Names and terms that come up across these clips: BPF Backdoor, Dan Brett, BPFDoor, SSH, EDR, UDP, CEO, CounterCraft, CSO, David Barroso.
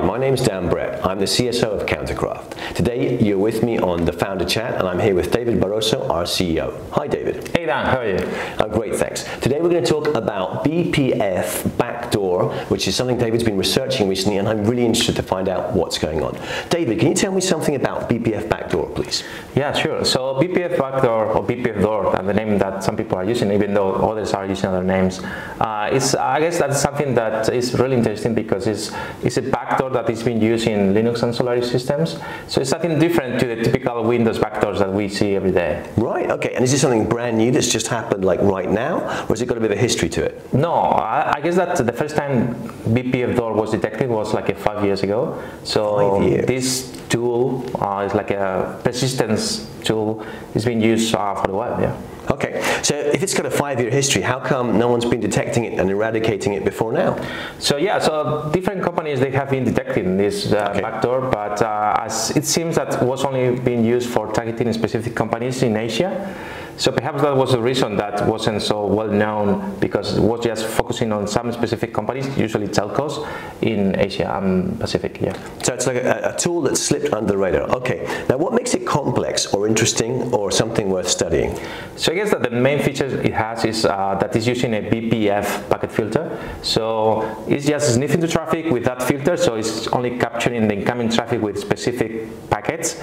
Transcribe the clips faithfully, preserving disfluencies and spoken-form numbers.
Hi, my name is Dan Brett. I'm the C S O of CounterCraft. Today you're with me on the Founder Chat and I'm here with David Barroso, our C E O. Hi David. Hey Dan, how are you? I'm great, thanks. Today we're going to talk about B P F Backdoor, which is something David's been researching recently and I'm really interested to find out what's going on. David, can you tell me something about B P F Backdoor, please? Yeah, sure. So B P F Backdoor, or BPFDoor, and the name that some people are using, even though others are using other names, uh, it's, I guess that's something that is really interesting because it's, it's a backdoor that is being used in Linux and Solaris systems. So it's something different to the typical Windows backdoors that we see every day. Right, okay. And is this something brand new that's just happened like right now? Or has it got a bit of a history to it? No, I, I guess that the first time BPFDoor was detected was like five years ago. So five years. This tool uh, is like a persistence tool. It's been used uh, for a while, yeah. Okay, so if it's got a five-year history, how come no one's been detecting it and eradicating it before now? So yeah, so different companies, they have been detecting this uh, okay. backdoor, but uh, as it seems that it was only being used for targeting specific companies in Asia. So perhaps that was the reason that wasn't so well known, because it was just focusing on some specific companies, usually telcos, in Asia and Pacific, yeah. So it's like a, a tool that slipped under the radar. Okay, now what makes it complex or interesting or something worth studying? So I guess that the main feature it has is uh, that it's using a B P F packet filter. So it's just sniffing the traffic with that filter, so it's only capturing the incoming traffic with specific packets.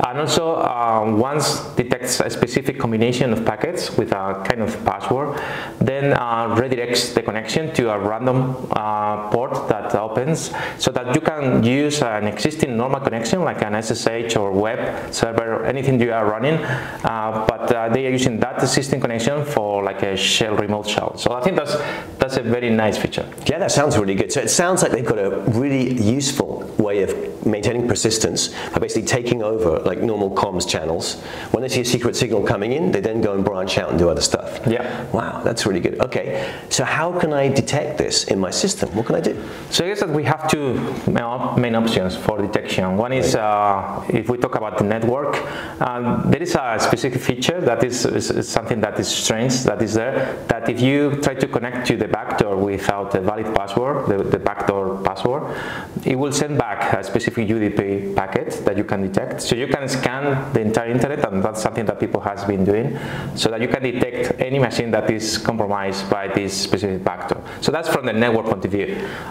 And also, uh, once detects a specific combination of packets with a kind of password, then uh, redirects the connection to a random uh, port that opens, so that you can use an existing normal connection like an S S H or web server, anything you are running, uh, but uh, they are using that existing connection for like a shell, remote shell. So I think that's that's a very nice feature. Yeah, that sounds really good. So it sounds like they've got a really useful way of maintaining persistence by basically taking over like normal comms channels. When they see a secret signal coming in, they then go and branch out and do other stuff. Yeah. Wow, that's really good. Okay, so how can I detect this in my system? What can I do? So I guess that we have two main options for detection. One is, uh, if we talk about the network, um, there is a specific feature that is, is, is something that is strange, that is there, that if you try to connect to the backdoor without a valid password, the, the backdoor password, it will send back a specific U D P packet that you can detect. So you can scan the entire internet, and that's something that people has been doing, so that you can detect any machine that is compromised by this specific backdoor. So that's from the network point of view.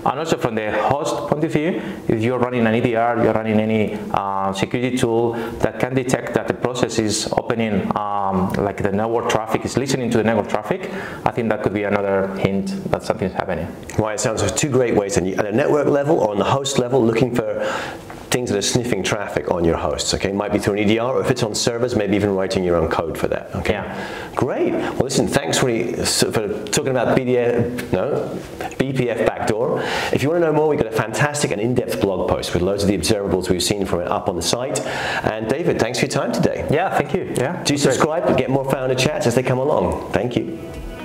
And also from the host point of view, if you're running an E D R, you're running any uh, security tool that can detect that the process is opening, um, like the network traffic is listening to the network traffic, I think that could be another hint that something's happening. Right, it sounds like two great ways, and at a network level or on the host level, looking for things that are sniffing traffic on your hosts, okay? Might be through an E D R, or if it's on servers, maybe even writing your own code for that, okay? Yeah. Great. Well, listen, thanks for, for talking about B D F, no, B P F Backdoor. If you want to know more, we've got a fantastic and in-depth blog post with loads of the observables we've seen from it up on the site. And David, thanks for your time today. Yeah, thank you. Yeah. Do subscribe and get more Founder Chats as they come along. Thank you.